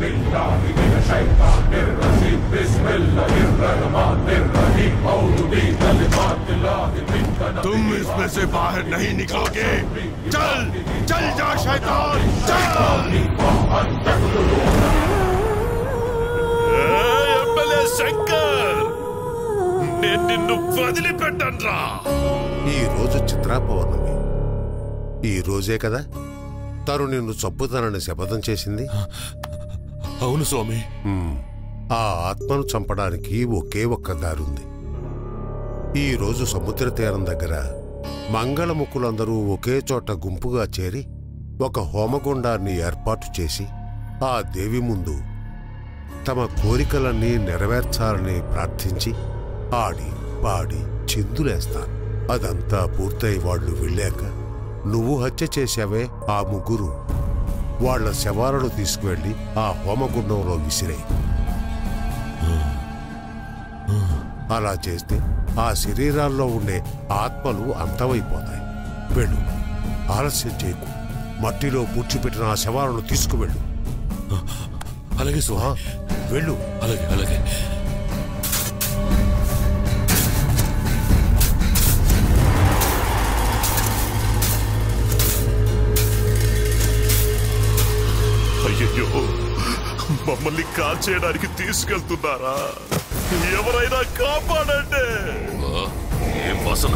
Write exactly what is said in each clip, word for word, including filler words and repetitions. तुम इसमें से बाहर नहीं निकलोगे। चल चल जा शैतान, चल। शंकर चित्रा पौर्णमी ఈ రోజే కదా తరు నిన్ను చంపుతానని శపథం చేసింది. అవును స్వామి. ఆ ఆత్మను చంపడానికి ఒకే ఒక్క దారుంది. ఈ రోజు సముద్ర తీరం దగ్గర మంగళముఖులందరూ ఒకే చోట గుంపుగా చేరి ఒక హోమగుండాన్ని ఏర్పాటు చేసి ఆ దేవి ముందు తమ కోరికలన్నీ నెరవేర్చాలని ప్రార్థించి ఆడి పాడి చిందులేస్తారు. అదంతా పూర్తయి వాళ్ళు వెళ్ళాక నువ్వు హత్య చేశావే ఆ ముగ్గురు వాళ్ల శవాలను తీసుకువెళ్ళి ఆ హోమగుండంలో విసిరాయి. అలా చేస్తే ఆ శరీరాల్లో ఉండే ఆత్మలు అంతమైపోతాయి. వెళ్ళు, ఆలస్యం చేయకు. మట్టిలో పూడ్చిపెట్టిన ఆ శవాలను తీసుకువెళ్ళు. అలాగే సుహా, వెళ్ళు. అలాగే అలాగే మమ్మల్ని కాల్చేయడానికి తీసుకెళ్తున్నారా? ఎవరైనా కాపాడండి. ఏం వాసన!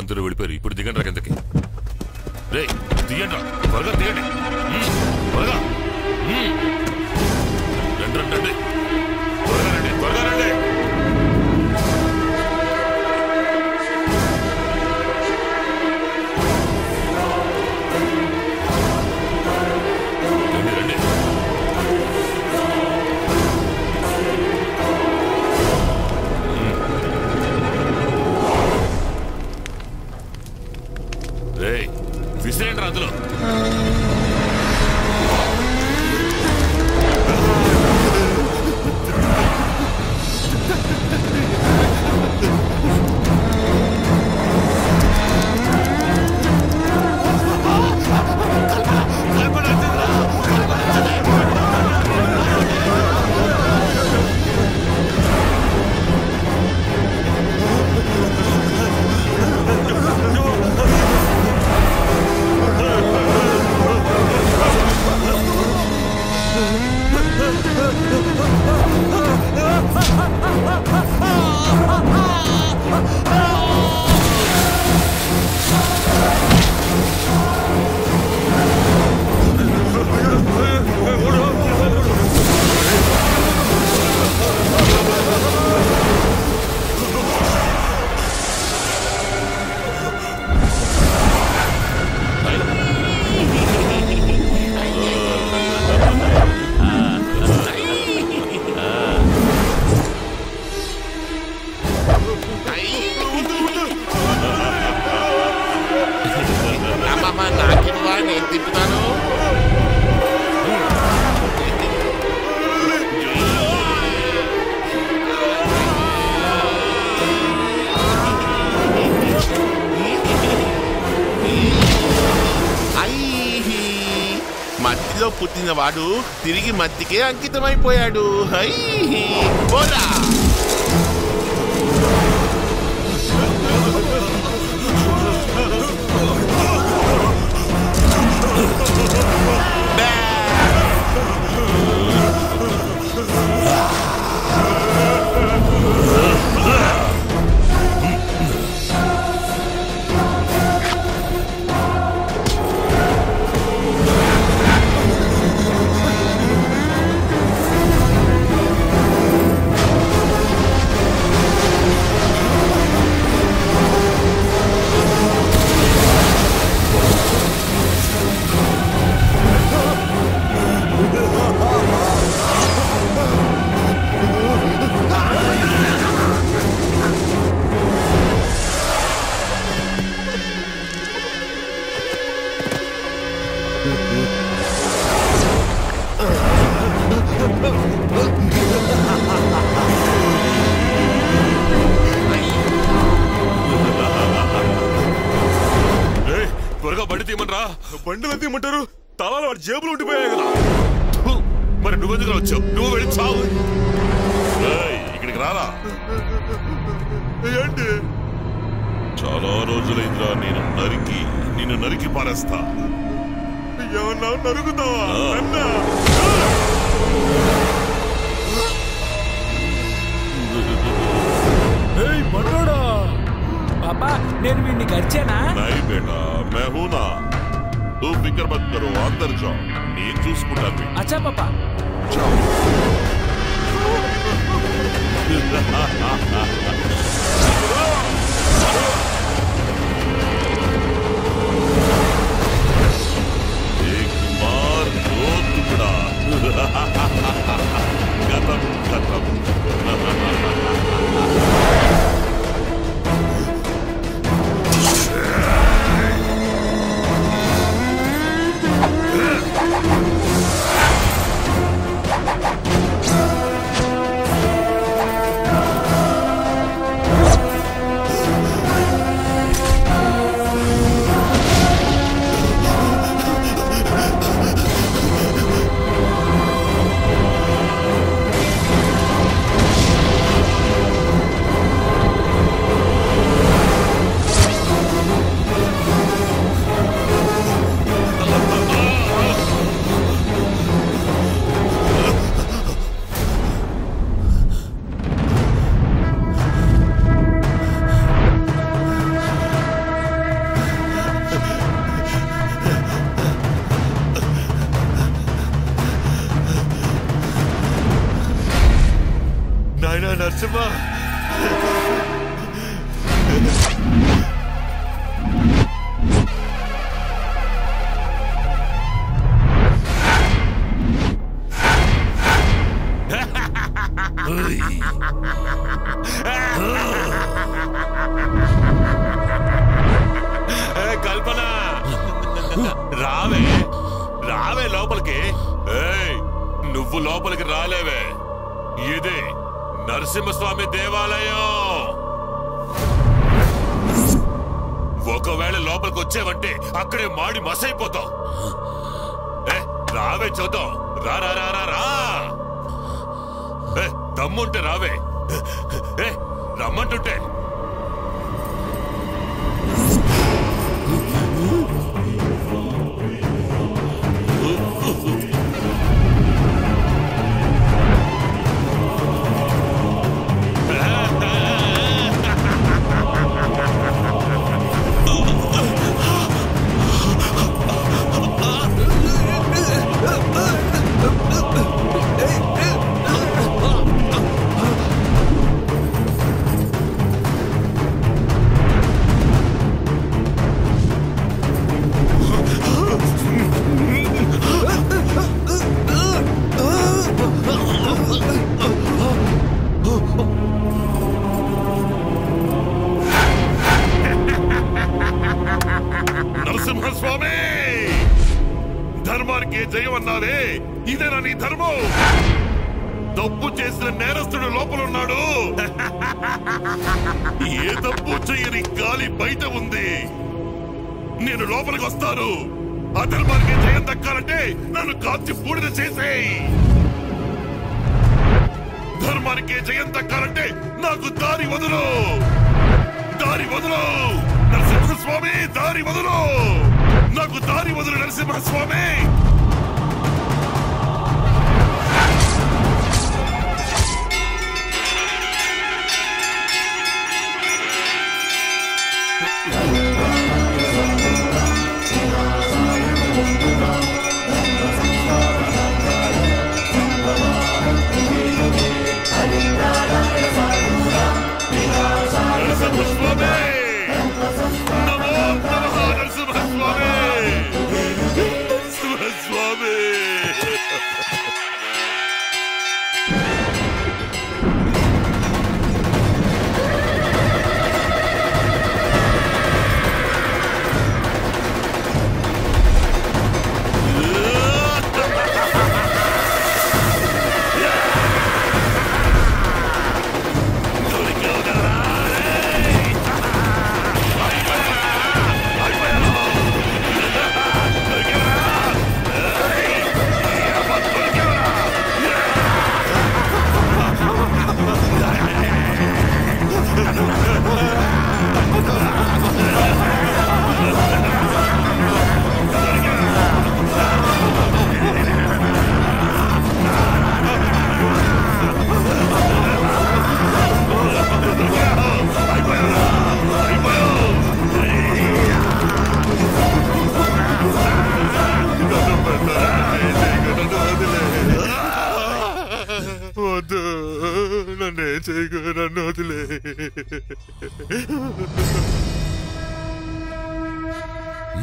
అందరూ వెళ్ళిపోయారు. ఇప్పుడు దిగండ్రా కిందకి. రే దిగండ్రా, త్వరగా దిగండి, త్వరగా రండి, రండి, త్వరగా రండి, త్వరగా రండి. విసిరేండి అందులో. పుట్టినవాడు తిరిగి మట్టికే అంకితమైపోయాడు. హై బోలా బండిలో తీయమంటారు, తలాలు వాడి జేబులు ఉండిపోయాయి కదా. మరి నువ్వెందుకు వచ్చావు? నువ్వు వెళ్ళి చావు, ఇక్కడికి రారా. ఏంటి చాలా రోజులైందిరా నేను నరికి నిన్ను నరికి పారేస్తా. ఏమన్నా నరుకుతావా అన్నా? బాబా నేను వీడిని గడిచానా? మేహూనా तू फिक्र मत करो, अंदर जाओ, नहीं चूसुकुंटा भी। अच्छा पापा जाओ। एक मार दो टुकड़ा। खत्म खत्म। కల్పన రావే రావే లోపలికి. నువ్వు లోపలికి రాలేవే, ఇదే నరసింహస్వామి దేవాలయం. ఒకవేళ లోపలికి వచ్చేవంటే అక్కడే మాడి మసైపోతావు. రావే చూద్దాం, రా రా రా రా, దమ్ముంటే రావే, రమ్మంటుంటే. అధర్మానికి జయం దక్కాలంటే నన్ను కాల్చి బూడిద చేసేయ్. ధర్మానికి జయం దక్కాలంటే నాకు దారి వదులు, దారి వదులు నరసింహస్వామి, దారి వదులు నాకు, దారి వదులు నరసింహస్వామి.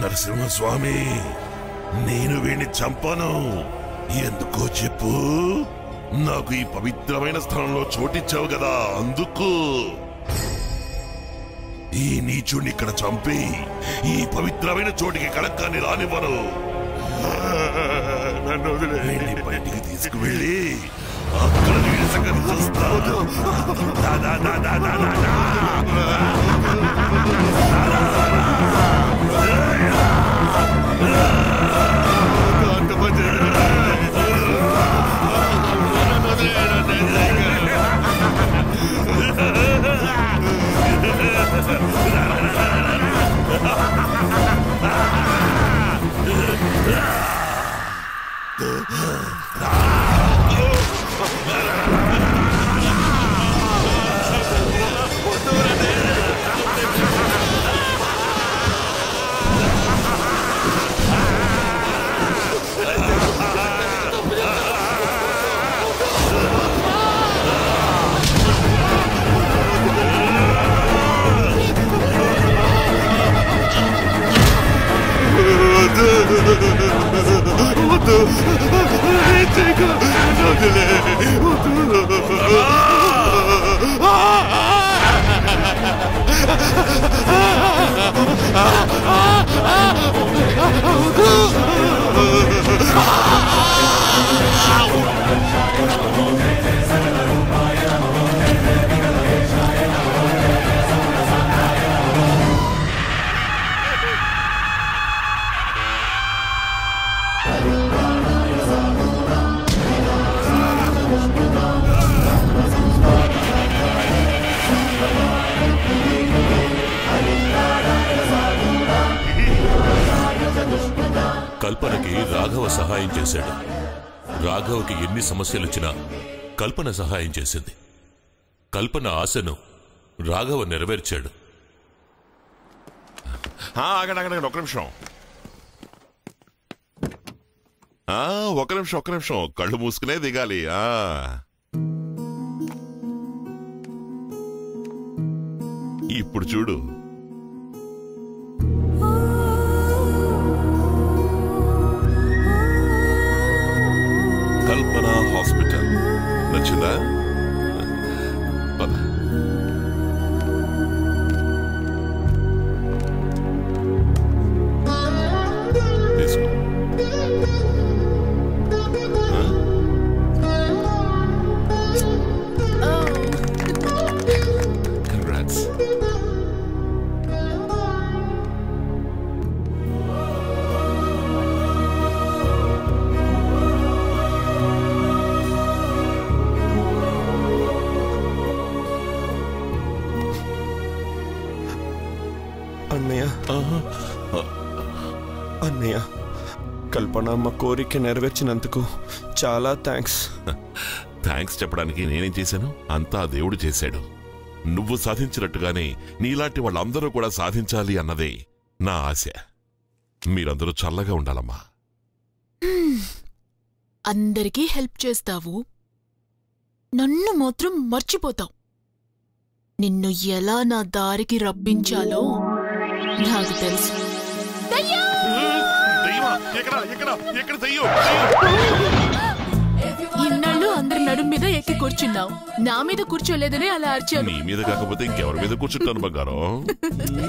నరసింహస్వామి, నేను వీణ్ణి చంపాను. ఎందుకో చెప్పు. నాకు ఈ పవిత్రమైన స్థలంలో చోటిచ్చావు కదా, అందుకు. ఈ నీచుణ్ణి ఇక్కడ చంపి ఈ పవిత్రమైన చోటికి కళక్కాన్ని రానివ్వను. నన్ను వదిలేని బయటికి తీసుకువెళ్ళి అక్కడ వీడి సంగతి చూస్తాను. కల్పనకి రాఘవ సహాయం చేశాడు. రాఘవకి ఎన్ని సమస్యలొచ్చినా కల్పన సహాయం చేసింది. కల్పన ఆశను రాఘవ నెరవేర్చాడు. ఒక నిమిషం, ఒక నిమిషం, ఒక్క నిమిషం. కళ్ళు మూసుకునే దిగాలి. ఆ ఇప్పుడు చూడు. కల్పన హాస్పిటల్ నచ్చిందా? అన్నయ్య అన్నయ్య కల్పన మా కోరిక నెరవేర్చినందుకు చాలా థ్యాంక్స్. థ్యాంక్స్ చెప్పడానికి నేనేం చేశాను, అంతా దేవుడు చేశాడు. నువ్వు సాధించినట్టుగానే నీలాంటి వాళ్ళందరూ కూడా సాధించాలి అన్నదే నా ఆశ. మీరందరూ చల్లగా ఉండాలమ్మా. అందరికీ హెల్ప్ చేస్తావు, నన్ను మాత్రం మర్చిపోతావు. నిన్ను ఎలా నా దారికి రప్పించాలో నాకు తెలుసు. ఇన్నాళ్ళు అందరి నడుం మీద ఎక్కి కూర్చున్నావు, నా మీద కూర్చోలేదని అలా అరిచాను. నీ మీద కాకపోతే ఇంకెవరి మీద కూర్చుంటాను బంగారం.